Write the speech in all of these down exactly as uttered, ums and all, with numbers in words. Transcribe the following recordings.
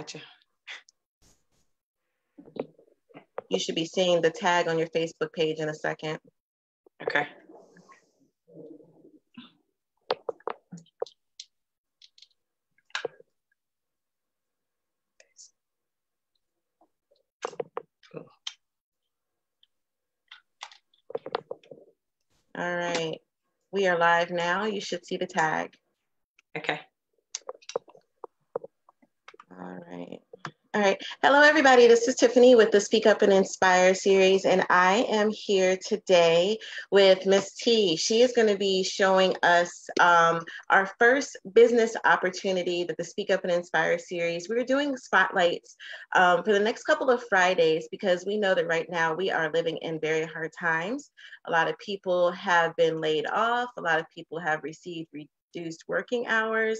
Gotcha. You should be seeing the tag on your Facebook page in a second. Okay. All right, we are live now. You should see the tag. Okay. All right. All right. Hello, everybody. This is Tiffany with the Speak Up and Inspire series, and I am here today with Miss T. She is going to be showing us um, our first business opportunity that the Speak Up and Inspire series. We're doing spotlights um, for the next couple of Fridays because we know that right now we are living in very hard times. A lot of people have been laid off. A lot of people have received reduced working hours,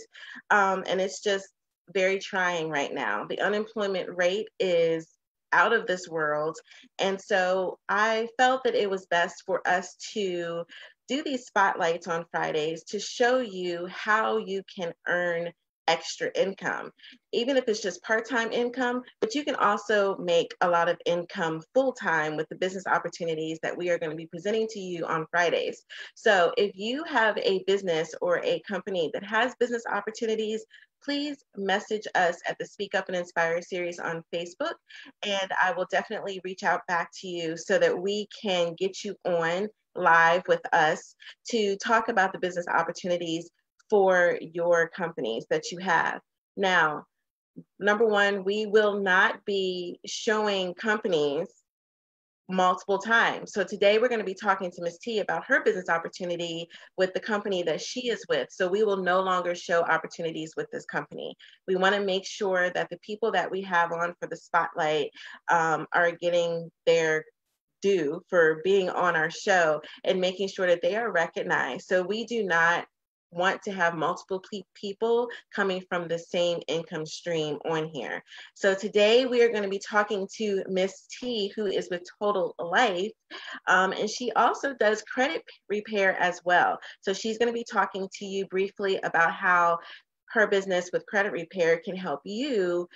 um, and it's just very trying right now. The unemployment rate is out of this world. And so I felt that it was best for us to do these spotlights on Fridays to show you how you can earn extra income, even if it's just part-time income, but you can also make a lot of income full-time with the business opportunities that we are going to be presenting to you on Fridays. So if you have a business or a company that has business opportunities, please message us at the Speak Up and Inspire series on Facebook, and I will definitely reach out back to you so that we can get you on live with us to talk about the business opportunities for your companies that you have. Now, number one, we will not be showing companies multiple times. So today we're going to be talking to Miz T about her business opportunity with the company that she is with. So we will no longer show opportunities with this company. We want to make sure that the people that we have on for the spotlight um, are getting their due for being on our show and making sure that they are recognized. So we do not want to have multiple people coming from the same income stream on here. So today we are going to be talking to Miss T, who is with Total Life, um, and she also does credit repair as well. So she's going to be talking to you briefly about how her business with credit repair can help you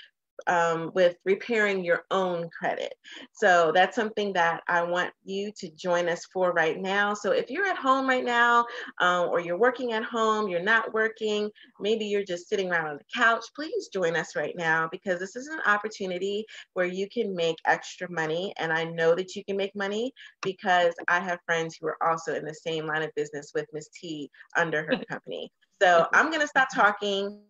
um, with repairing your own credit. So that's something that I want you to join us for right now. So if you're at home right now, um, or you're working at home, you're not working, maybe you're just sitting around on the couch, please join us right now, because this is an opportunity where you can make extra money. And I know that you can make money because I have friends who are also in the same line of business with Miss T under her company. So I'm going to stop talking.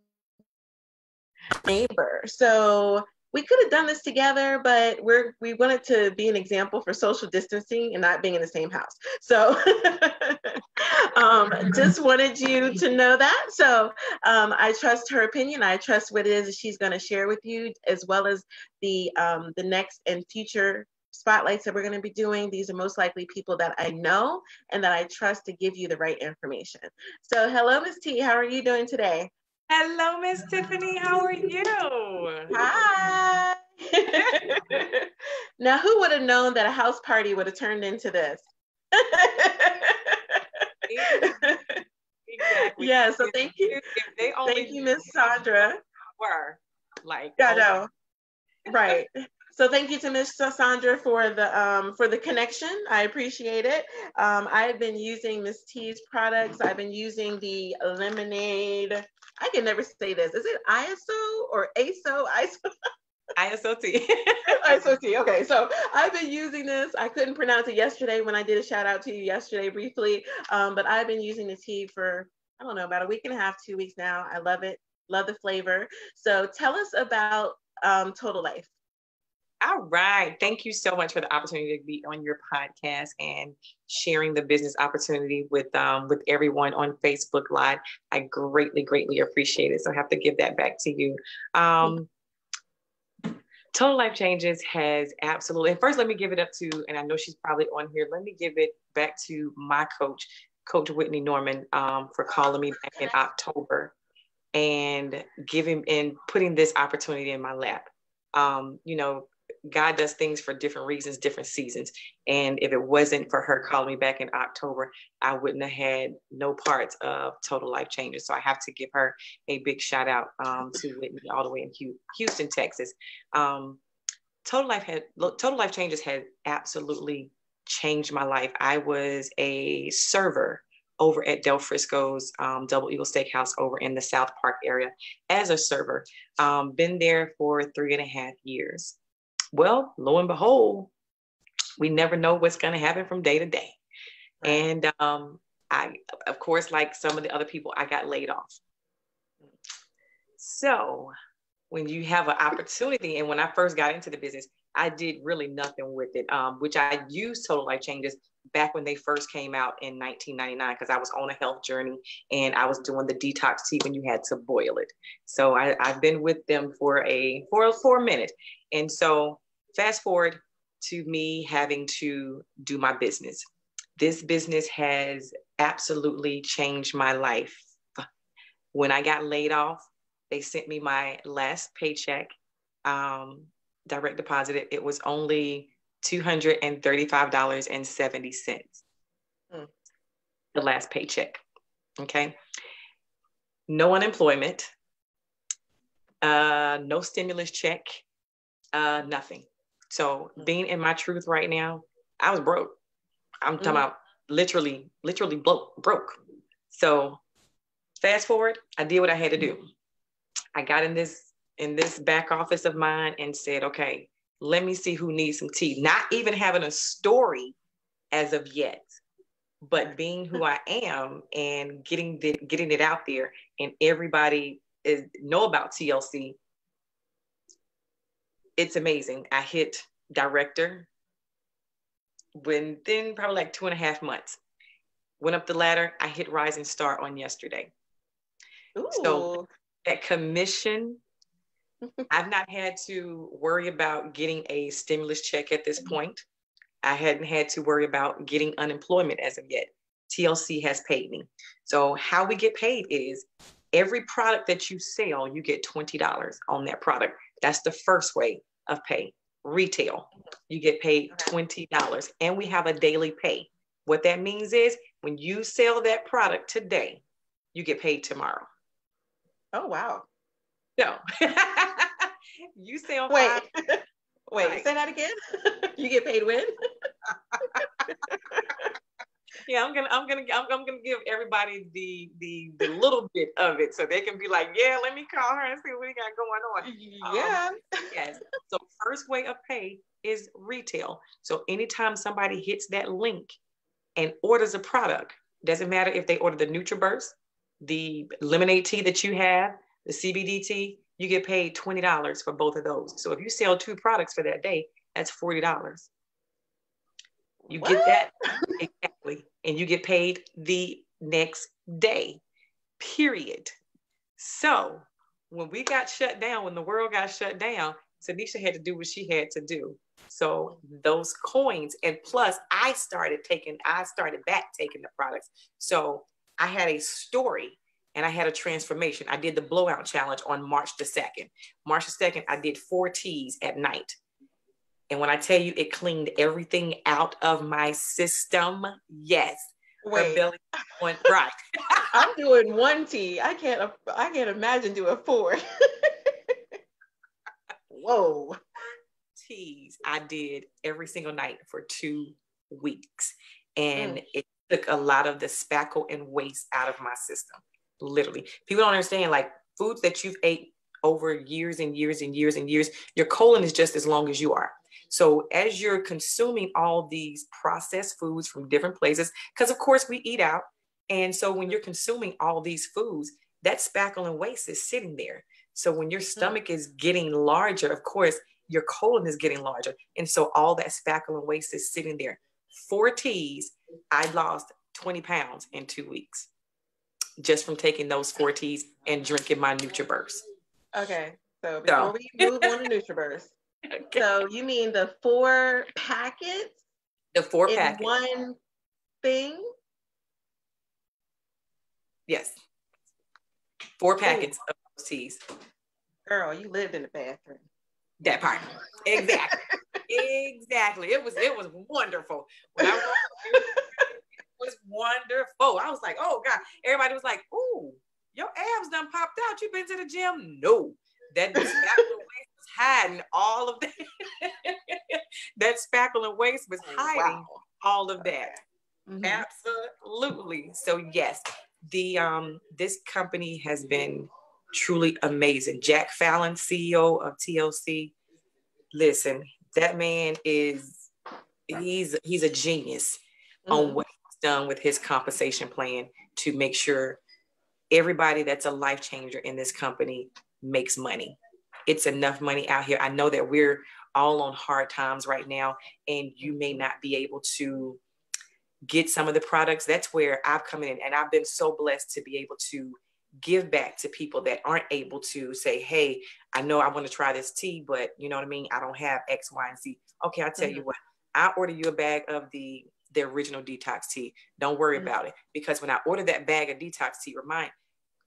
Neighbor. So we could have done this together, but we're we wanted to be an example for social distancing and not being in the same house. So um, just wanted you to know that. So um, I trust her opinion. I trust what it is that she's going to share with you, as well as the um, the next and future spotlights that we're going to be doing. These are most likely people that I know and that I trust to give you the right information. So hello, Miz T. How are you doing today? Hello, Miss Tiffany. How are you? Hi. Now, who would have known that a house party would have turned into this? Exactly. Yeah. So thank you. They only thank you, Miss Sandra. Were like. I know. Right. So thank you to Miss Sandra for the um, for the connection. I appreciate it. Um, I have been using Miss T's products. I've been using the lemonade. I can never say this. Is it I S O or A S O? I S O? I S O T. I S O T, okay. So I've been using this. I couldn't pronounce it yesterday when I did a shout out to you yesterday briefly, um, but I've been using the tea for, I don't know, about a week and a half, two weeks now. I love it. Love the flavor. So tell us about um, Total Life. All right. Thank you so much for the opportunity to be on your podcast and sharing the business opportunity with um, with everyone on Facebook Live. I greatly, greatly appreciate it. So I have to give that back to you. Um, Total Life Changes has absolutely, and first let me give it up to, and I know she's probably on here, let me give it back to my coach, Coach Whitney Norman, um, for calling me back in October and giving and putting this opportunity in my lap. Um, you know, God does things for different reasons, different seasons. And if it wasn't for her calling me back in October, I wouldn't have had no parts of Total Life Changes. So I have to give her a big shout out um, to Whitney all the way in Houston, Texas. Um, Total Life had Total Life Changes had absolutely changed my life. I was a server over at Del Frisco's um, Double Eagle Steakhouse over in the South Park area as a server. Um, been there for three and a half years. Well, lo and behold, we never know what's going to happen from day to day. Right. And um, I, of course, like some of the other people, I got laid off. So when you have an opportunity, and when I first got into the business, I did really nothing with it, um, which I used Total Life Changes back when they first came out in nineteen ninety-nine, because I was on a health journey and I was doing the detox tea when you had to boil it. So I, I've been with them for a, for, for a minute. And so fast forward to me having to do my business. This business has absolutely changed my life. When I got laid off, they sent me my last paycheck, um, direct deposited. It was only two hundred thirty-five dollars and seventy cents, mm. the last paycheck, okay? No unemployment, uh, no stimulus check, uh, nothing. So mm. being in my truth right now, I was broke. I'm mm. talking about literally, literally broke. So fast forward, I did what I had to do. I got in this, in this back office of mine and said, okay, let me see who needs some tea. Not even having a story as of yet, but being who I am and getting the, getting it out there, and everybody is know about T L C. It's amazing. I hit director within probably like two and a half months. Went up the ladder. I hit rising star on yesterday. Ooh. So that commission, I've not had to worry about getting a stimulus check at this point. I hadn't had to worry about getting unemployment as of yet. T L C has paid me. So how we get paid is every product that you sell, you get twenty dollars on that product. That's the first way of pay. Retail, you get paid twenty dollars, and we have a daily pay. What that means is when you sell that product today, you get paid tomorrow. Oh, wow. No, you sell. Wait, five. wait, right. Say that again. You get paid when? yeah, I'm gonna, I'm gonna, I'm, I'm gonna give everybody the, the the little bit of it, so they can be like, yeah, let me call her and see what we got going on. Yeah. Um, yes. So first way of pay is retail. So anytime somebody hits that link and orders a product, doesn't matter if they order the NutriBurst, the lemonade tea that you have, the C B D tea, you get paid twenty dollars for both of those. So if you sell two products for that day, that's forty dollars. You what? Get that exactly. And you get paid the next day, period. So when we got shut down, when the world got shut down, Taneisha had to do what she had to do. So those coins, and plus I started taking, I started back taking the products. So I had a story. And I had a transformation. I did the blowout challenge on March the second. March the second, I did four teas at night. And when I tell you, it cleaned everything out of my system. Yes. Wait. Her belly went right. I'm doing one tea. I can't, I can't imagine doing four. Whoa. Teas I did every single night for two weeks. And mm. it took a lot of the spackle and waste out of my system. Literally, people don't understand, like, foods that you've ate over years and years and years and years, your colon is just as long as you are. So as you're consuming all these processed foods from different places, because of course we eat out. And so when you're consuming all these foods, that spackle and waste is sitting there. So when your stomach is getting larger, of course, your colon is getting larger. And so all that spackle and waste is sitting there. Four teas, I lost twenty pounds in two weeks. Just from taking those four teas and drinking my NutriBurst. Okay, so before so. we move on to NutriBurst, okay. So you mean the four packets? The four in packets. One thing? Yes. Four packets Ooh. Of those teas. Girl, you lived in the bathroom. That part. Exactly. Exactly. It was, it was wonderful. When I was, it was wonderful. I was like, oh God, everybody was like, ooh, your abs done popped out. You been to the gym? No, that, that was hiding all of that. That spackle and waist was hiding wow. all of that. Mm-hmm. Absolutely. So yes, the um this company has been truly amazing. Jack Fallon, C E O of T L C. Listen, that man is he's he's a genius mm-hmm. on what he's done with his compensation plan to make sure everybody that's a life changer in this company makes money. It's enough money out here. I know that we're all on hard times right now, and you may not be able to get some of the products. That's where I've come in, and I've been so blessed to be able to give back to people that aren't able to say, hey, I know I want to try this tea, but you know what I mean? I don't have X, Y, and Z. Okay, I'll tell mm-hmm. you what, I order you a bag of the, the original detox tea. Don't worry mm-hmm. about it. Because when I order that bag of detox tea, remind,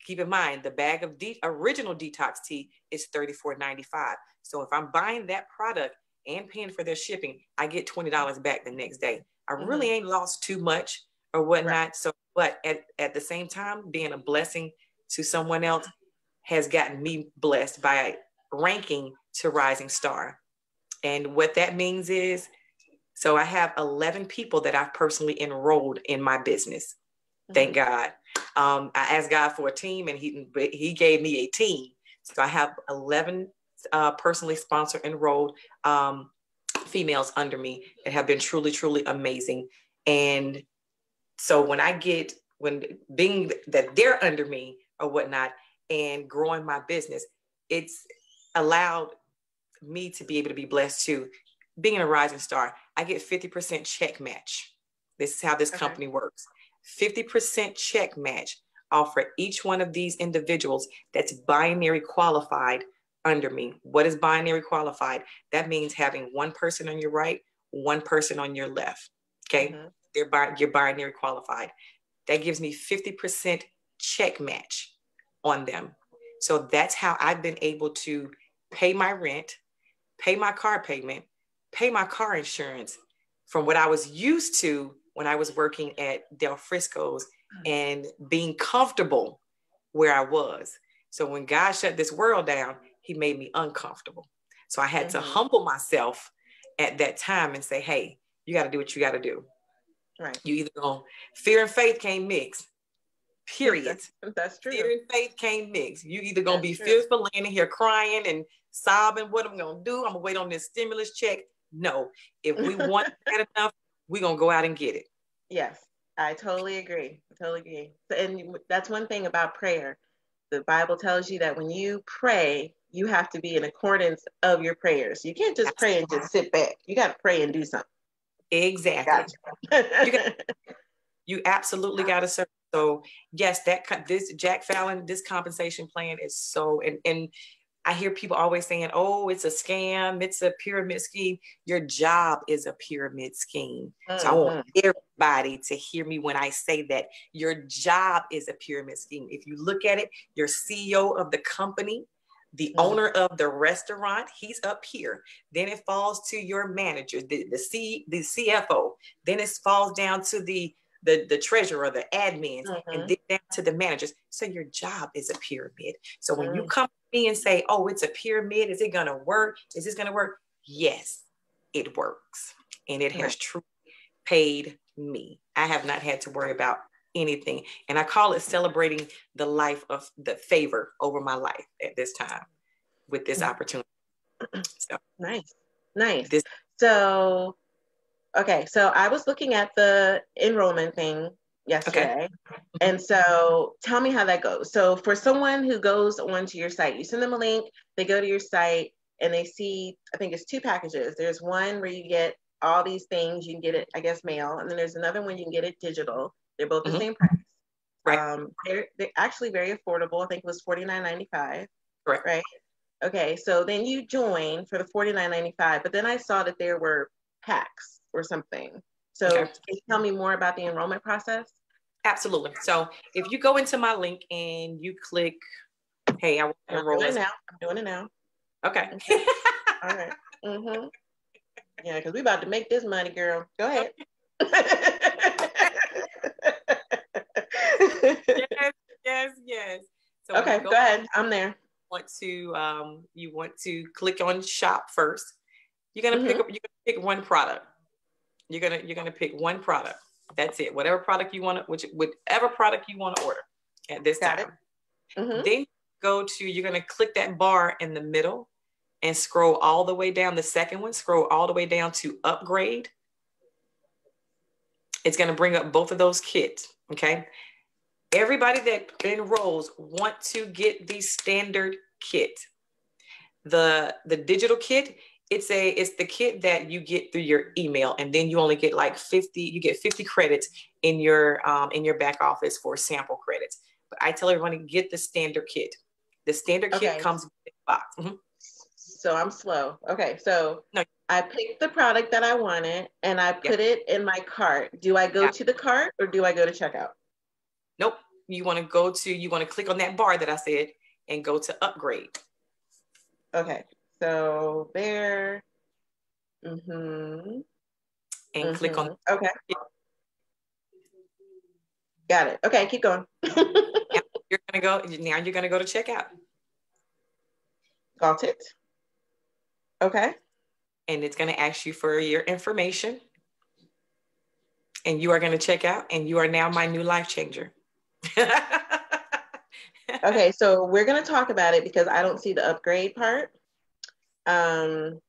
keep in mind, the bag of de- original detox tea is thirty-four ninety-five. So if I'm buying that product and paying for their shipping, I get twenty dollars back the next day. I really mm-hmm. ain't lost too much or whatnot. Right. So, but at, at the same time, being a blessing to someone else has gotten me blessed by ranking to Rising Star. And what that means is, so I have eleven people that I've personally enrolled in my business. Mm-hmm. Thank God. Um, I asked God for a team, and he, he gave me a team. So I have eleven uh, personally sponsored enrolled um, females under me that have been truly, truly amazing. And so when I get, when being that they're under me or whatnot and growing my business, it's allowed me to be able to be blessed too. Being a Rising Star, I get fifty percent check match. This is how this okay. company works. fifty percent check match offer each one of these individuals that's binary qualified under me. What is binary qualified? That means having one person on your right, one person on your left. Okay. Mm-hmm. They're bi- you're binary qualified. That gives me fifty percent check match on them. So that's how I've been able to pay my rent, pay my car payment, pay my car insurance from what I was used to when I was working at Del Frisco's and being comfortable where I was. So when God shut this world down, he made me uncomfortable. So I had mm-hmm. to humble myself at that time and say, hey, you got to do what you got to do. Right. You either gonna, fear and faith can't mix, period. That's, that's true. Fear and faith can't mix. You either going to be true. fearful, laying in here crying and sobbing, what am I going to do? I'm going to wait on this stimulus check. No, if we want that enough, we're going to go out and get it. Yes, I totally agree. I totally agree. And that's one thing about prayer. The Bible tells you that when you pray, you have to be in accordance of your prayers. You can't just pray and just sit back. You got to pray and do something. Exactly. Gotcha. you, got, you absolutely got to serve. So yes, that this Jack Fallon, this compensation plan is so, and, and I hear people always saying, oh, it's a scam. It's a pyramid scheme. Your job is a pyramid scheme. Mm-hmm. So I want everybody to hear me when I say that your job is a pyramid scheme. If you look at it, you're C E O of the company. The mm-hmm. owner of the restaurant, he's up here. Then it falls to your manager, the, the C, the C F O. Then it falls down to the the, the treasurer, the admins, mm-hmm. and then down to the managers. So your job is a pyramid. So when mm-hmm. you come to me and say, "Oh, it's a pyramid. Is it going to work? Is this going to work?" Yes, it works, and it mm-hmm. has truly paid me. I have not had to worry about anything. And I call it celebrating the life of the favor over my life at this time with this opportunity. So nice. Nice. This- so, okay. So I was looking at the enrollment thing yesterday. Okay. And so tell me how that goes. So for someone who goes onto your site, you send them a link, they go to your site and they see, I think it's two packages. There's one where you get all these things, you can get it, I guess, mail. And then there's another one, you can get it digital. They're both the mm-hmm. same price. Right. Um, they're, they're actually very affordable. I think it was forty-nine ninety-five. Correct. Right. Okay. So then you join for the forty-nine ninety-five, but then I saw that there were packs or something. So okay. can you tell me more about the enrollment process? Absolutely. So if you go into my link and you click, hey, I want to enroll. I'm doing it now. I'm doing it now. Okay. All right. Mm-hmm. Yeah, because we about to make this money, girl. Go ahead. yes, yes, yes. So okay, go, go ahead. I'm there. Want to um, you want to click on shop first. You're gonna mm-hmm. pick up. You're gonna pick one product. You're gonna you're gonna pick one product. That's it. Whatever product you want to, which whatever product you want to order at this Got time. It. Mm-hmm. Then go to. You're gonna click that bar in the middle and scroll all the way down. The second one, scroll all the way down to upgrade. It's gonna bring up both of those kits. Okay. Everybody that enrolls want to get the standard kit. The, the digital kit, it's a it's the kit that you get through your email, and then you only get like fifty, you get fifty credits in your um, in your back office for sample credits. But I tell everyone to get the standard kit. The standard okay. kit comes with the box. Mm-hmm. So I'm slow. Okay, so no. I picked the product that I wanted and I put yeah. it in my cart. Do I go yeah. to the cart or do I go to checkout? Nope. You want to go to, you want to click on that bar that I said and go to upgrade. Okay. So there. Mm-hmm. And mm-hmm. click on. Okay. Got it. Okay. Keep going. Now you're going to go, now you're going to go to checkout. Got it. Okay. And it's going to ask you for your information. And you are going to check out, and you are now my new life changer. Okay, so we're going to talk about it because I don't see the upgrade part. Um,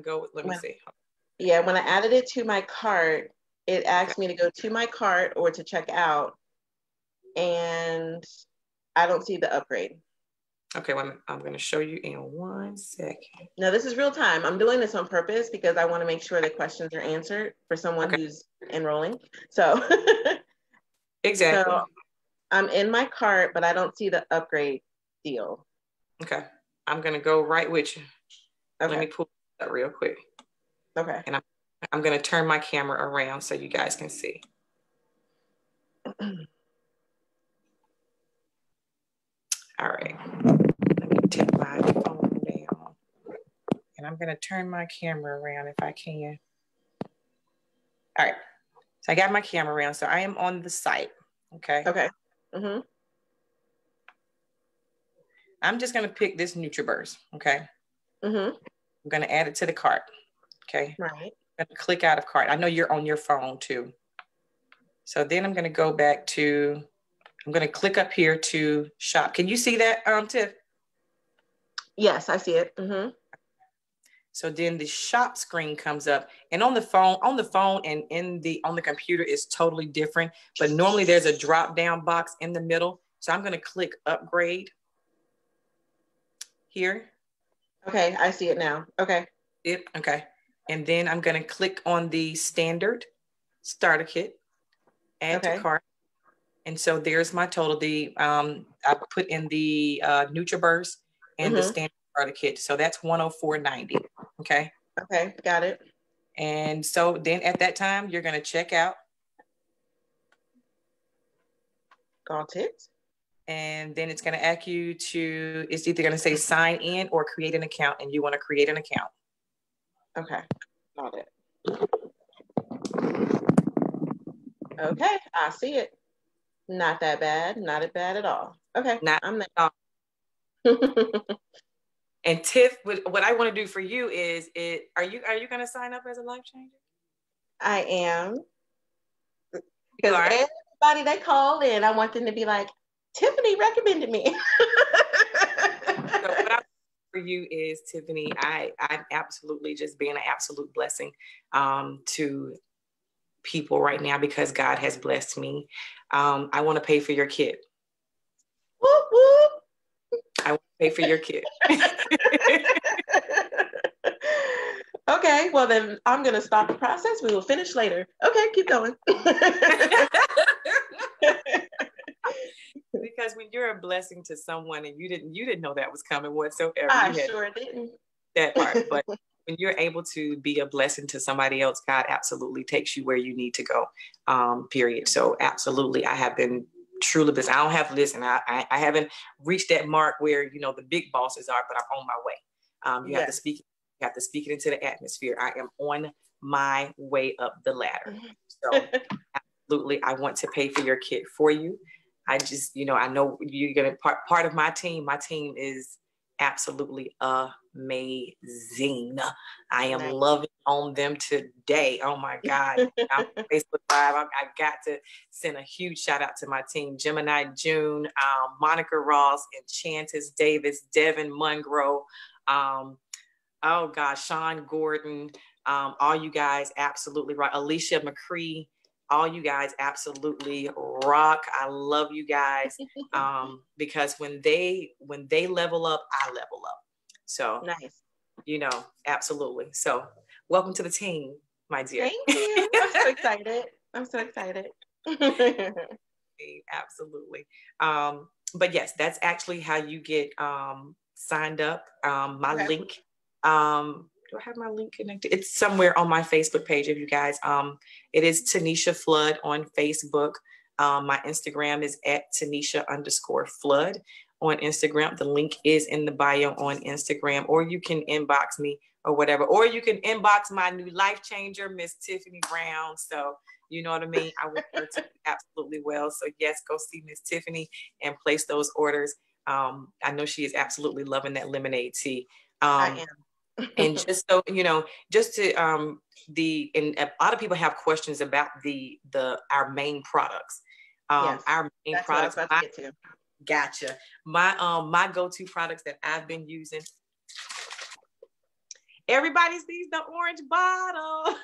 go. Let me when, see. Yeah, when I added it to my cart, it asked me to go to my cart or to check out, and I don't see the upgrade. Okay, well, I'm going to show you in one second. No, this is real time. I'm doing this on purpose because I want to make sure the questions are answered for someone okay. who's enrolling. So exactly. So I'm in my cart, but I don't see the upgrade deal. Okay, I'm going to go right with you. Okay. Let me pull that real quick. Okay. And I'm, I'm going to turn my camera around so you guys can see. All right, let me take my phone down. And I'm gonna turn my camera around if I can. All right, so I got my camera around. So I am on the site, okay? Okay. Mm-hmm. I'm just gonna pick this NutriBurst, okay? Mm-hmm. I'm gonna add it to the cart, okay? Right. I'm gonna click out of cart. I know you're on your phone too. So then I'm gonna go back to I'm going to click up here to shop. Can you see that, um, Tiff? Yes, I see it. Mm-hmm. So then the shop screen comes up, and on the phone, on the phone, and in the on the computer is totally different. But normally there's a drop down box in the middle. So I'm going to click upgrade here. Okay, I see it now. Okay. Yep. Okay. And then I'm going to click on the standard starter kit, add okay. to cart. And so there's my total. The um, I put in the uh, NutriBurst and mm-hmm. the standard starter kit. So that's one oh four ninety. Okay. Okay, got it. And so then at that time, you're gonna check out. Got it. And then it's gonna ask you to. It's either gonna say sign in or create an account, and you want to create an account. Okay, got it. Okay, I see it. Not that bad. Not that bad at all. Okay. Not I'm not. At all. And Tiff, what, what I want to do for you is, it are you are you going to sign up as a life changer? I am. Because right. everybody that called in, I want them to be like, Tiffany recommended me. So what I for you is, Tiffany, I I'm absolutely just being an absolute blessing um, to. people right now because God has blessed me. Um, I want to pay for your kid. Whoop, whoop. I want to pay for your kid. Okay, well then I'm going to stop the process. We will finish later. Okay, keep going. Because when you're a blessing to someone and you didn't, you didn't know that was coming whatsoever. I sure didn't. That part, but when you're able to be a blessing to somebody else, God absolutely takes you where you need to go, um, period. So absolutely, I have been truly blessed. I don't have, listen, I, I, I haven't reached that mark where, you know, the big bosses are, but I'm on my way. Um, you yes. have to speak You have to speak it into the atmosphere. I am on my way up the ladder. So absolutely, I want to pay for your kid for you. I just, you know, I know you're going to part, part of my team. My team is absolutely amazing. I am nice. Loving on them today. Oh my God. I'm on Facebook Live. I, I got to send a huge shout out to my team, Gemini June, um, Monica Ross, Enchantis Davis, Devin Mungro. Um, oh gosh, Sean Gordon. Um, all you guys absolutely right. Alicia McCree. All you guys absolutely rock. I love you guys. Um, because when they, when they level up, I level up. So, nice. You know, absolutely. So welcome to the team, my dear. Thank you. I'm so excited. I'm so excited. Absolutely. Um, but yes, that's actually how you get um, signed up. Um, my okay. link, um, do I have my link connected? It's somewhere on my Facebook page if you guys. Um, it is Taneisha Flood on Facebook. Um, my Instagram is at Taneisha underscore Flood on Instagram. The link is in the bio on Instagram, or you can inbox me or whatever, or you can inbox my new life changer, Miss Tiffany Brown. So you know what I mean? I work her to absolutely well. So yes, go see Miss Tiffany and place those orders. Um, I know she is absolutely loving that lemonade tea. Um, I am. And just so you know, just to um the and a lot of people have questions about the the our main products. Um yes, our main that's products what I was about to get to. Gotcha. My um my go-to products that I've been using. Everybody sees the orange bottle.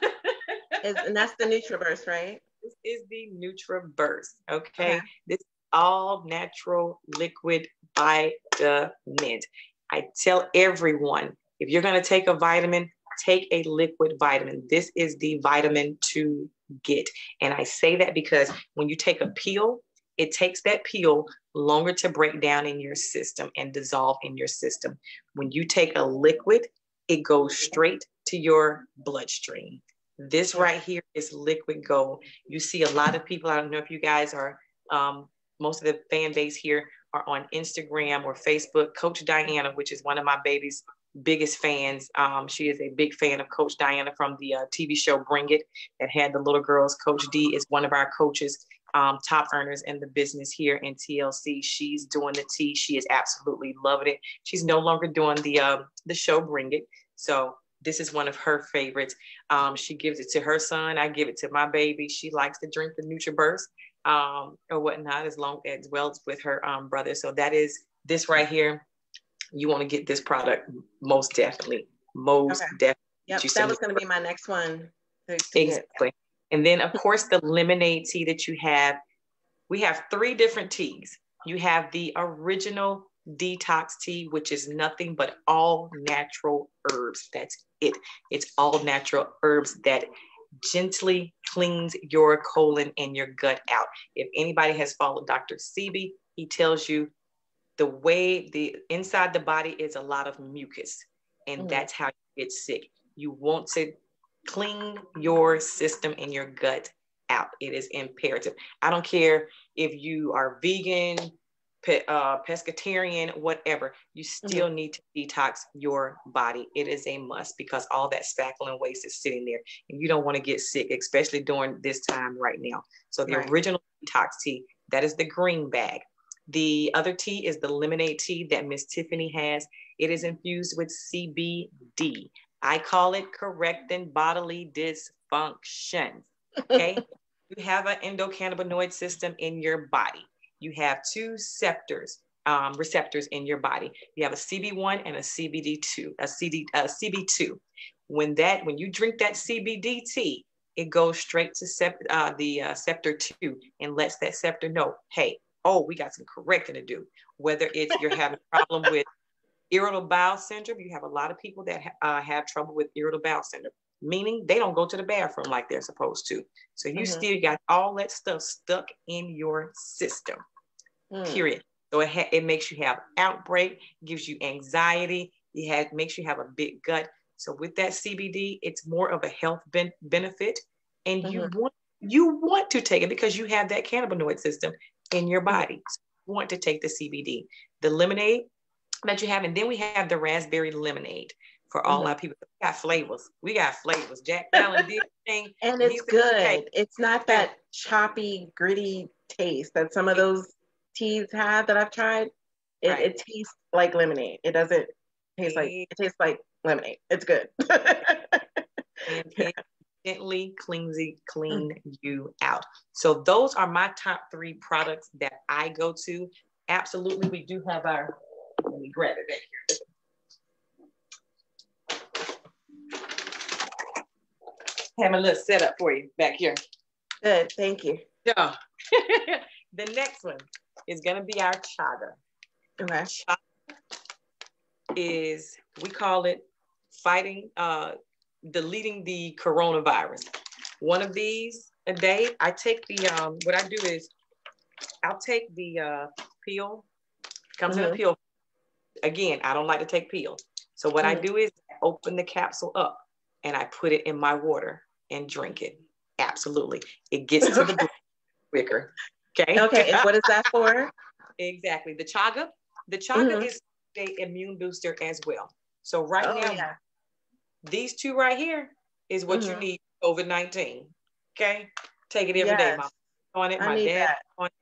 Is, and that's the NutriBurst, right? This is the NutriBurst. Okay. okay. This is all natural liquid vitamin. I tell everyone. If you're going to take a vitamin, take a liquid vitamin. This is the vitamin to get. And I say that because when you take a pill, it takes that pill longer to break down in your system and dissolve in your system. When you take a liquid, it goes straight to your bloodstream. This right here is liquid gold. You see a lot of people, I don't know if you guys are, um, most of the fan base here are on Instagram or Facebook. Coach Diana, which is one of my babies' biggest fans. Um, she is a big fan of Coach Diana from the uh, T V show Bring It that had the little girls. Coach D is one of our coaches, um, top earners in the business here in T L C. She's doing the tea. She is absolutely loving it. She's no longer doing the uh, the show Bring It. So this is one of her favorites. Um, she gives it to her son. I give it to my baby. She likes to drink the NutriBurst um, or whatnot, as long as well with her um, brother. So that is this right here. You want to get this product most definitely, most okay. definitely. Yep, that was going to be my next one. Exactly. And then of course the lemonade tea that you have, we have three different teas. You have the original detox tea, which is nothing but all natural herbs. That's it. It's all natural herbs that gently cleans your colon and your gut out. If anybody has followed Doctor Sebi, he tells you, the way the inside the body is a lot of mucus, and mm. that's how you get sick. You want to clean your system and your gut out. It is imperative. I don't care if you are vegan, pe uh, pescatarian, whatever, you still mm. need to detox your body. It is a must because all that spackling waste is sitting there and you don't want to get sick, especially during this time right now. So the right. original detox tea, that is the green bag. The other tea is the lemonade tea that Miss Tiffany has. It is infused with C B D. I call it correcting bodily dysfunction. Okay. You have an endocannabinoid system in your body. You have two receptors, um, receptors in your body. You have a C B one and a C B D two, a C B two. When that, when you drink that C B D tea, it goes straight to sept, uh, the uh, receptor two and lets that receptor know, hey, oh, we got some correcting to do. Whether it's you're having a problem with irritable bowel syndrome, you have a lot of people that ha uh, have trouble with irritable bowel syndrome, meaning they don't go to the bathroom like they're supposed to. So you mm-hmm. still got all that stuff stuck in your system, mm. period. So it, ha it makes you have outbreak, gives you anxiety, it has, makes you have a big gut. So with that C B D, it's more of a health ben benefit. And mm-hmm. you, want, you want to take it because you have that cannabinoid system in your body. So you want to take the C B D, the lemonade that you have, and then we have the raspberry lemonade for all mm-hmm. our people. We got flavors. We got flavors. Jack Fallon did thing. And it's good. Cake. It's not that choppy, gritty taste that some of those teas have that I've tried. It, right. it tastes like lemonade. It doesn't taste like, it tastes like lemonade. It's good. And it gently cleans it, clean mm-hmm. you out. So those are my top three products that I go to. Absolutely. We do have our, let me grab it back here. Having a little setup for you back here. Good, thank you. So, the next one is gonna be our chaga. Okay. Chaga is, we call it fighting, uh, deleting the coronavirus. One of these a day, I take the, um, what I do is, I'll take the uh, peel, comes mm-hmm. in a peel. Again, I don't like to take peel. So what mm-hmm. I do is open the capsule up and I put it in my water and drink it. Absolutely. It gets to the quicker. Okay. Okay. And what is that for? Exactly. The chaga. The chaga mm-hmm. is an immune booster as well. So right oh, now, yeah. these two right here is what mm-hmm. you need for COVID nineteen. Okay. Take it every yes. day. My mom on it. I my dad that. on it.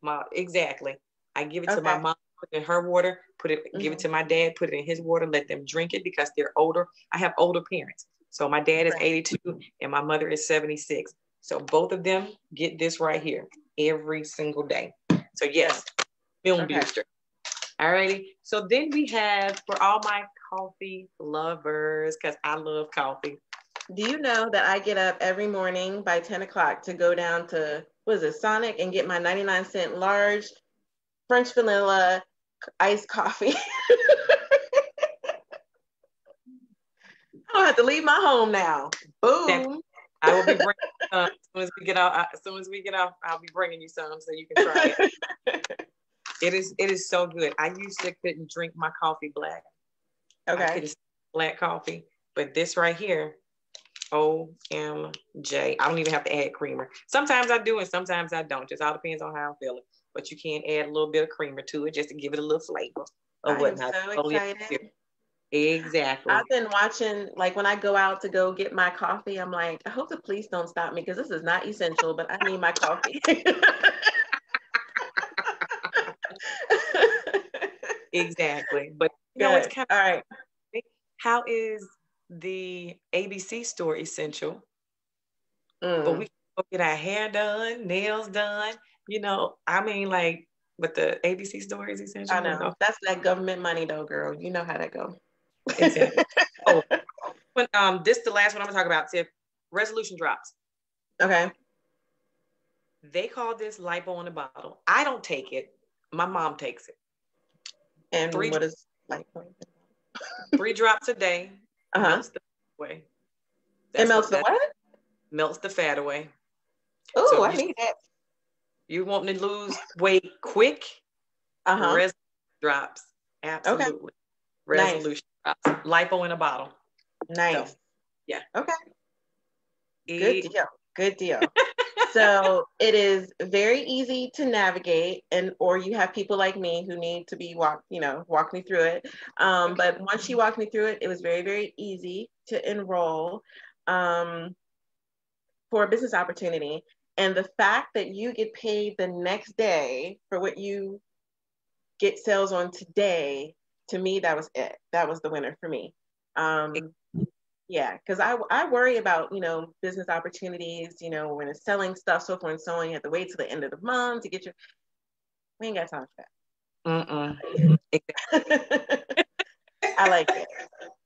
My, exactly. I give it okay. to my mom. Put it in her water, put it, mm-hmm. give it to my dad, put it in his water, let them drink it because they're older. I have older parents. So my dad is right. eighty-two and my mother is seventy-six. So both of them get this right here every single day. So yes, immune okay. booster. All righty. So then we have, for all my coffee lovers, because I love coffee. Do you know that I get up every morning by ten o'clock to go down to, what is it, Sonic and get my ninety-nine cent large French vanilla iced coffee. I don't have to leave my home now. Boom. I will be bringing some. As soon as we get off, as soon as we get off, I'll be bringing you some so you can try it. It is, it is so good. I used to couldn't drink my coffee black. Okay. I couldn't drink black coffee, but this right here, O M G. I don't even have to add creamer. Sometimes I do and sometimes I don't. Just all depends on how I'm feeling. But you can add a little bit of creamer to it just to give it a little flavor or whatnot. I'm so excited. Exactly. I've been watching, like when I go out to go get my coffee, I'm like, I hope the police don't stop me because this is not essential, but I need my coffee. Exactly. But you know, it's kind of, all right. How is the A B C store essential? Mm. But we can go get our hair done, nails done. You know, I mean, like, but the A B C store is essential. I know. Though. That's that government money, though, girl. You know how that goes. Exactly. Oh, when, um, this is the last one I'm going to talk about, Tiff. Resolution drops. Okay. They call this lipo in a bottle. I don't take it. My mom takes it. And three, what is lipo? Three drops a day. Uh-huh. Melts the fat away. That's it melts what the what? Melts the fat away. Oh, so I need that. You want to lose weight quick? Uh-huh. Resolution drops. Absolutely. Okay. Resolution nice. drops. Lipo in a bottle. Nice. So, yeah. Okay. Good it, deal. Good deal. So it is very easy to navigate, and or you have people like me who need to be walk, you know, walk me through it. Um, but once she walked me through it, it was very, very easy to enroll um, for a business opportunity. And the fact that you get paid the next day for what you get sales on today, to me, that was it. That was the winner for me. Um, yeah, because I, I worry about, you know, business opportunities, you know, when it's selling stuff, so forth and so on, you have to wait till the end of the month to get your, we ain't got time for that. Mm-mm. I like it.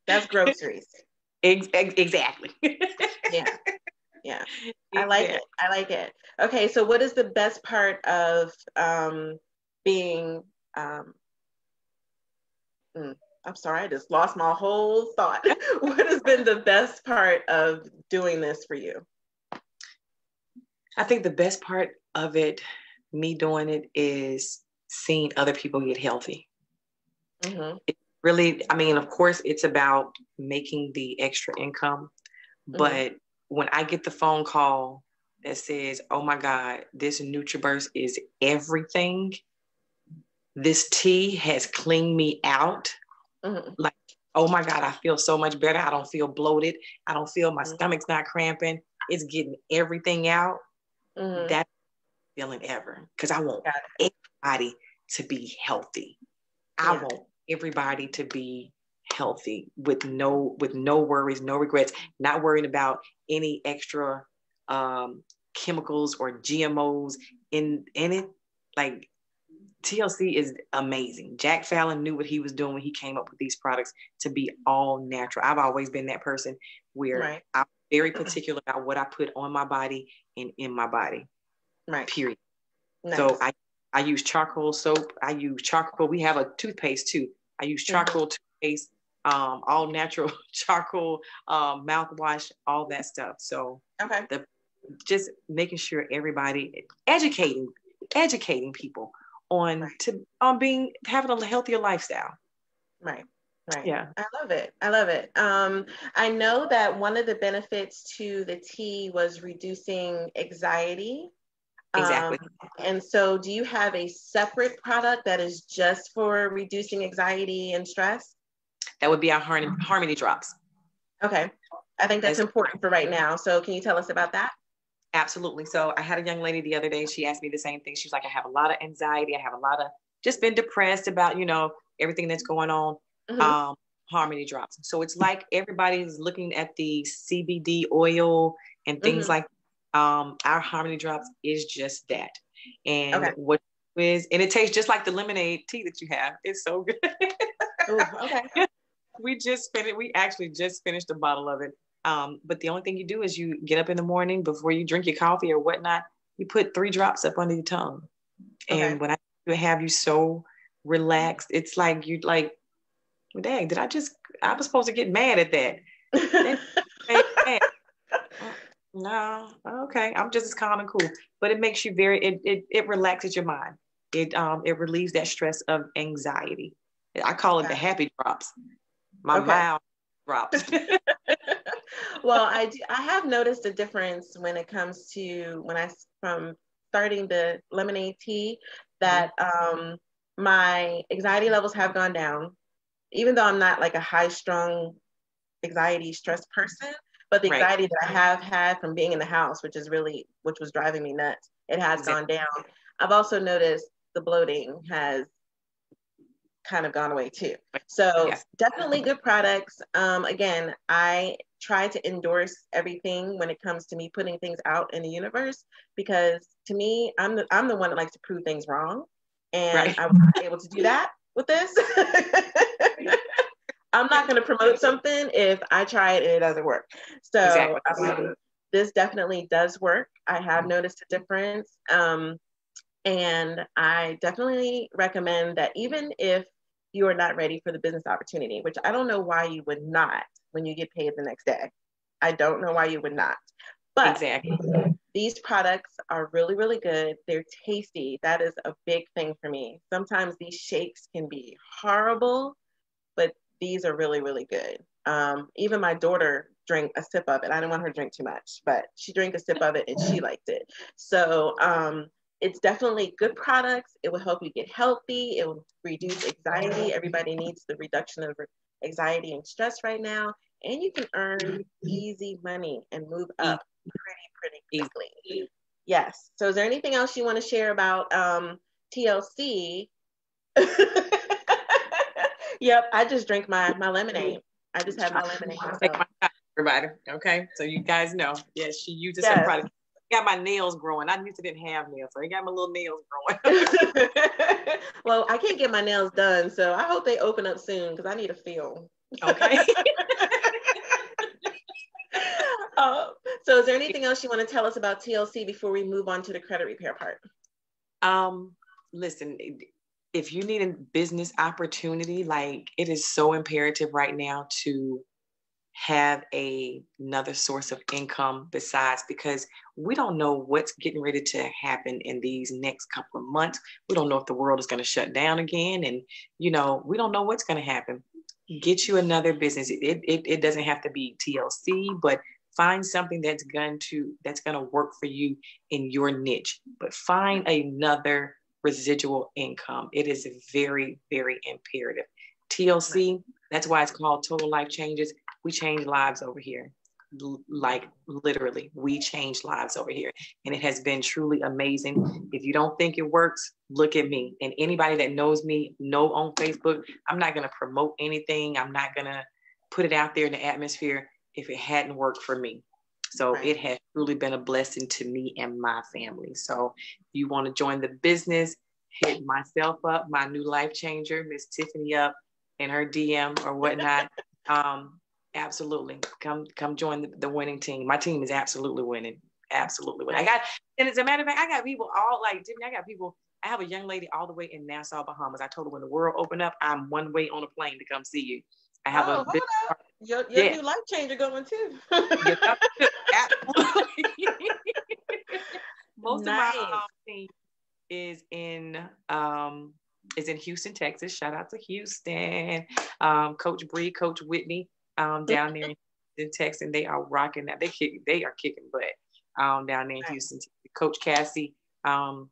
That's groceries. Exactly. Yeah. Yeah, I like yeah. it. I like it. Okay, so what is the best part of um, being? Um, mm, I'm sorry, I just lost my whole thought. What has been the best part of doing this for you? I think the best part of it, me doing it, is seeing other people get healthy. Mm-hmm. It really, I mean, of course, it's about making the extra income, but. Mm-hmm. When I get the phone call that says, oh my God, this NutriBurst is everything. This tea has cleaned me out. Mm-hmm. Like, oh my God, I feel so much better. I don't feel bloated. I don't feel my mm-hmm. stomach's not cramping. It's getting everything out. Mm-hmm. That's the feeling ever. Because I want everybody to be healthy. Yeah. I want everybody to be healthy with no with no worries, no regrets, not worrying about any extra um, chemicals or G M Os in, in it. Like, T L C is amazing. Jack Fallon knew what he was doing when he came up with these products to be all natural. I've always been that person where right. I'm very particular about what I put on my body and in my body. Right. Period. Nice. So I, I use charcoal soap. I use charcoal. We have a toothpaste too. I use charcoal mm-hmm. toothpaste, um, all natural charcoal, um, mouthwash, all that stuff. So okay. the, just making sure everybody educating, educating people on right. to on being having a healthier lifestyle. Right. Right. Yeah. I love it. I love it. Um, I know that one of the benefits to the tea was reducing anxiety. Exactly. Um, and so do you have a separate product that is just for reducing anxiety and stress? That would be our Harmony, Harmony Drops. Okay. I think that's, that's important for right now. So can you tell us about that? Absolutely. So I had a young lady the other day, she asked me the same thing. She's like, I have a lot of anxiety. I have a lot of just been depressed about, you know, everything that's going on. Mm-hmm. Um, Harmony Drops. So it's like everybody's looking at the C B D oil and things mm-hmm. like Um, our Harmony Drops is just that. And okay. what is, and it tastes just like the lemonade tea that you have. It's so good. Ooh, okay. We just finished, we actually just finished a bottle of it. Um, but the only thing you do is you get up in the morning before you drink your coffee or whatnot, you put three drops up under your tongue. Okay. And when I have you so relaxed, it's like, you like, well, dang, did I just, I was supposed to get mad at that. that No, okay. I'm just as calm and cool, but it makes you very. It it it relaxes your mind. It um it relieves that stress of anxiety. I call it the happy drops. My okay. mild drops. Well, I do, I have noticed a difference when it comes to when I from starting the lemonade tea that um my anxiety levels have gone down, even though I'm not like a high strung anxiety stress person. But the anxiety right. that I have had from being in the house, which is really, which was driving me nuts, it has exactly. gone down. I've also noticed the bloating has kind of gone away too. So yeah. definitely good products. Um, again, I try to endorse everything when it comes to me putting things out in the universe, because to me, I'm the, I'm the one that likes to prove things wrong. And right. I was not able to do that with this. I'm not going to promote something if I try it and it doesn't work. So exactly. um, this definitely does work. I have noticed a difference. Um, and I definitely recommend that even if you are not ready for the business opportunity, which I don't know why you would not when you get paid the next day. I don't know why you would not. But exactly. these products are really, really good. They're tasty. That is a big thing for me. Sometimes these shakes can be horrible, but these are really, really good. Um, even my daughter drank a sip of it. I didn't want her to drink too much, but she drank a sip of it and she liked it. So um, it's definitely good products. It will help you get healthy. It will reduce anxiety. Everybody needs the reduction of anxiety and stress right now. And you can earn easy money and move up pretty, pretty quickly. Yes. So is there anything else you want to share about um, T L C? Yep, I just drink my my lemonade. I just have my lemonade. Myself. Everybody, okay? So you guys know, yes, she uses yes. some product. Got my nails growing. I used to didn't have nails, so I got my little nails growing. Well, I can't get my nails done, so I hope they open up soon because I need a feel. Okay. uh, so, is there anything else you want to tell us about T L C before we move on to the credit repair part? Um, listen. If you need a business opportunity, like it is so imperative right now to have a, another source of income besides, because we don't know what's getting ready to happen in these next couple of months. We don't know if the world is going to shut down again. And, you know, we don't know what's going to happen. Get you another business. It, it, it doesn't have to be T L C, but find something that's going to, that's going to work for you in your niche, but find another residual income. It is very, very imperative. T L C That's why it's called Total Life Changes. We change lives over here. Like literally, we change lives over here. And it has been truly amazing. If you don't think it works, look at me. And anybody that knows me, know on Facebook, I'm not going to promote anything. I'm not going to put it out there in the atmosphere if it hadn't worked for me. So right. It has truly been a blessing to me and my family. So if you want to join the business, hit myself up, my new life changer, Miss Tiffany up in her D M or whatnot. um, Absolutely. Come, come join the, the winning team. My team is absolutely winning. Absolutely winning. I got, and as a matter of fact, I got people all like, I got people, I have a young lady all the way in Nassau, Bahamas. I told her when the world opened up, I'm one way on a plane to come see you. I have oh, a hold big, up. Your, your yeah. new life changer going too. Absolutely. Most nice. Of my team is in, um, is in Houston, Texas. Shout out to Houston. Um, Coach Bree, Coach Whitney. Um, down there in Texas, and they are rocking that. They kick, they are kicking butt um, down there in Houston. Coach Cassie, um,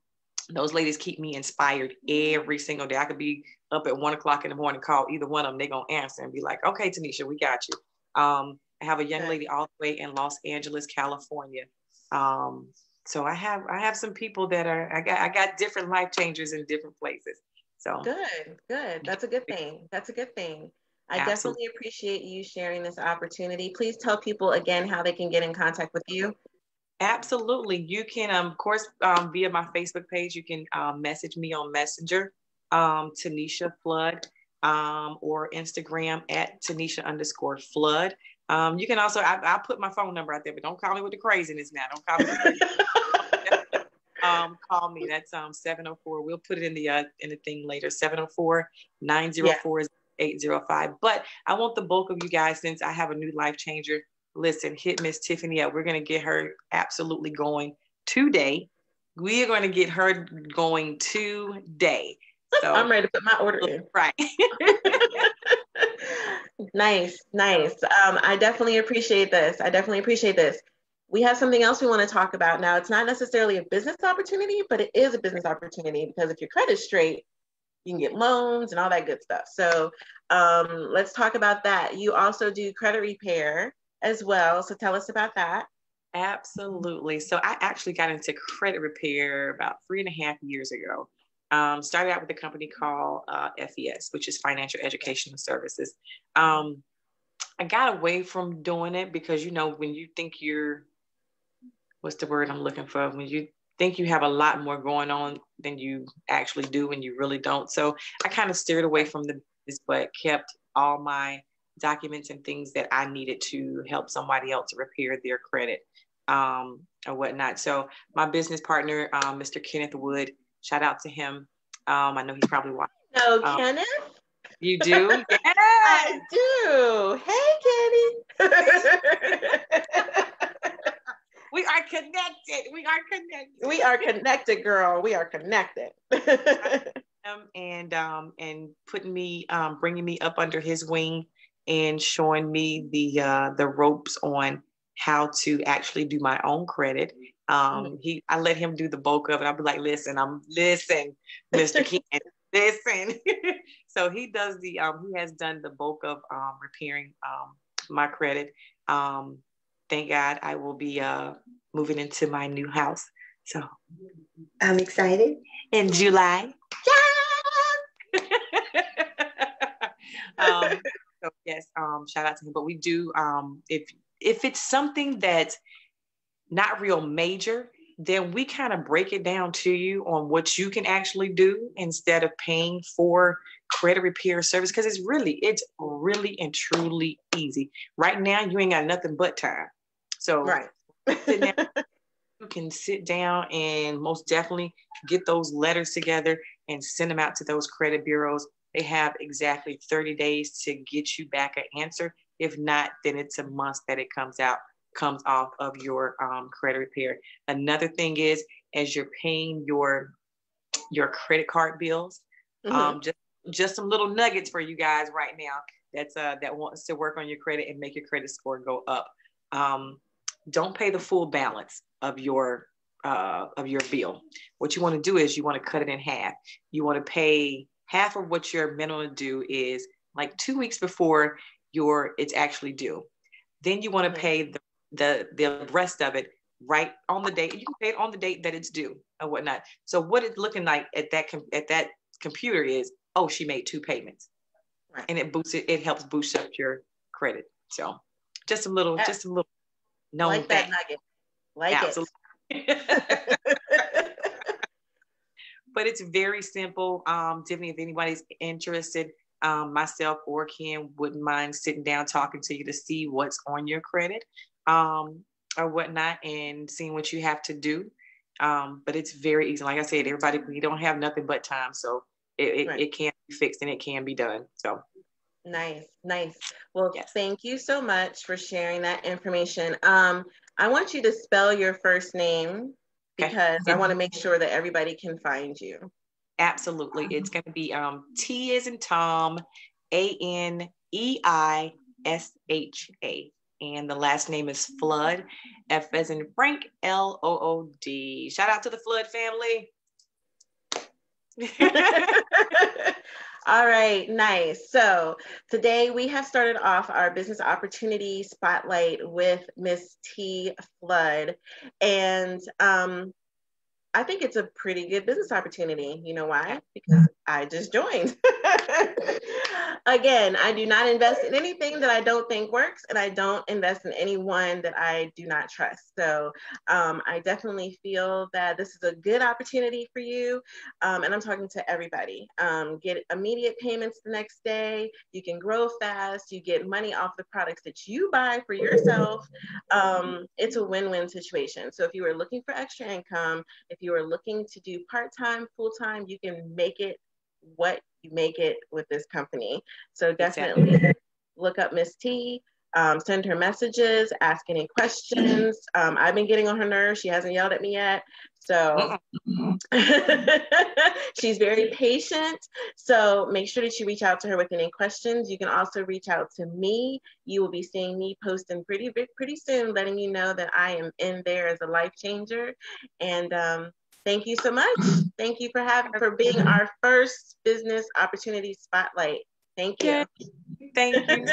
those ladies keep me inspired every single day. I could be up at one o'clock in the morning, call either one of them. They're going to answer and be like, okay, Taneisha, we got you. Um, I have a young lady all the way in Los Angeles, California. Um, so I have I have some people that are, I got I got different life changers in different places. So good, good. That's a good thing. That's a good thing. I Absolutely. Definitely appreciate you sharing this opportunity. Please tell people again how they can get in contact with you. Absolutely. You can, um, of course, um, via my Facebook page, you can um, message me on Messenger, um, Taneisha Flood, um, or Instagram at Taneisha underscore Flood. Um, you can also, I, I'll put my phone number out there, but don't call me with the craziness now. Don't call me with the um, call me. That's um, seven oh four. We'll put it in the, uh, in the thing later. seven oh four, nine oh four, eight oh five. But I want the bulk of you guys, since I have a new life changer, listen, hit Miss Tiffany up. We're going to get her absolutely going today. We are going to get her going today. So I'm ready to put my order in. Right. Nice. Nice. Um, I definitely appreciate this. I definitely appreciate this. We have something else we want to talk about now. It's not necessarily a business opportunity, but it is a business opportunity because if your credit's straight, you can get loans and all that good stuff. So um, let's talk about that. You also do credit repair as well. So tell us about that. Absolutely. So I actually got into credit repair about three and a half years ago. Um, started out with a company called uh, F E S, which is Financial Educational Services. Um, I got away from doing it because, you know, when you think you're, what's the word I'm looking for? When you think you have a lot more going on than you actually do and you really don't. So I kind of steered away from the business, but kept all my documents and things that I needed to help somebody else repair their credit um, or whatnot. So my business partner, um, Mister Kenneth Wood, shout out to him. Um, I know he's probably watching. Oh, um, Kenneth? You do? Yeah. I do. Hey, Kenny. We are connected. We are connected. We are connected, girl. We are connected. um, and um, and putting me, um, bringing me up under his wing, and showing me the uh, the ropes on how to actually do my own credit. Um, mm-hmm. He, I let him do the bulk of it. I'll be like, listen, I'm listen, Mister Ken, listen. So he does the. Um, he has done the bulk of um, repairing um, my credit. Um, Thank God I will be uh, moving into my new house. So I'm excited. In July. Yeah! um, so yes, um, shout out to him. But we do, um, if, if it's something that's not real major, then we kind of break it down to you on what you can actually do instead of paying for credit repair service. Cause it's really, it's really and truly easy. Right now, you ain't got nothing but time. So right. Sit down, you can sit down and most definitely get those letters together and send them out to those credit bureaus. They have exactly thirty days to get you back an answer. If not, then it's a month that it comes out, comes off of your um, credit repair. Another thing is, as you're paying your, your credit card bills, mm-hmm. um, just, just some little nuggets for you guys right now. That's uh, that wants to work on your credit and make your credit score go up. Um, don't pay the full balance of your uh, of your bill. What you want to do is you want to cut it in half. You want to pay half of what your minimum due is like two weeks before your it's actually due. Then you want to pay the, the, the rest of it right on the date. You can pay it on the date that it's due and whatnot. So what it's looking like at that com- at that computer is, oh, she made two payments, right? And it boosts it. It helps boost up your credit. So just a little, that, just a little. No, like that nugget. Like Absolutely. It. But it's very simple. Um, Tiffany, if anybody's interested, um, myself or Ken wouldn't mind sitting down talking to you to see what's on your credit um, or whatnot, and seeing what you have to do. Um, but it's very easy. Like I said, everybody, we don't have nothing but time. So it, it, right. it can be fixed and it can be done. So. Nice, nice. Well, yes. Thank you so much for sharing that information. Um, I want you to spell your first name because okay. I want to make sure that everybody can find you. Absolutely. It's going to be um, T as in Tom, A N E I S H A. And the last name is Flood, F as in Frank, L O O D. Shout out to the Flood family. All right, nice. So today we have started off our business opportunity spotlight with Miss T. Flood. And um, I think it's a pretty good business opportunity. You know why? Because I just joined. Again, I do not invest in anything that I don't think works, and I don't invest in anyone that I do not trust. So um, I definitely feel that this is a good opportunity for you. Um, and I'm talking to everybody. Um, get immediate payments the next day. You can grow fast. You get money off the products that you buy for yourself. Um, it's a win-win situation. So if you are looking for extra income, if you are looking to do part-time, full-time, you can make it what you make it with this company. So definitely exactly. look up Miss T, um, send her messages, ask any questions. Um, I've been getting on her nerves. She hasn't yelled at me yet. So she's very patient. So make sure that you reach out to her with any questions. You can also reach out to me. You will be seeing me posting pretty, pretty soon, letting you know that I am in there as a life changer. And, um, thank you so much. Thank you for having for being our first business opportunity spotlight. Thank you. Thank you. Thank you.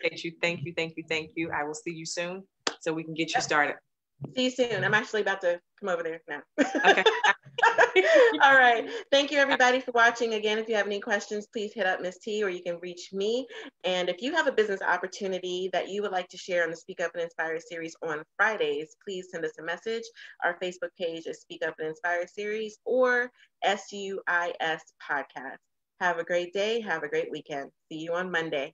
Thank you. Thank you. Thank you. I will see you soon so we can get you started. See you soon. I'm actually about to come over there now. Okay. All right. Thank you everybody for watching. Again, if you have any questions, please hit up Miss T, or you can reach me. And if you have a business opportunity that you would like to share on the Speak Up and Inspire series on Fridays, please send us a message. Our Facebook page is Speak Up and Inspire Series or S U I S Podcast. Have a great day. Have a great weekend. See you on Monday.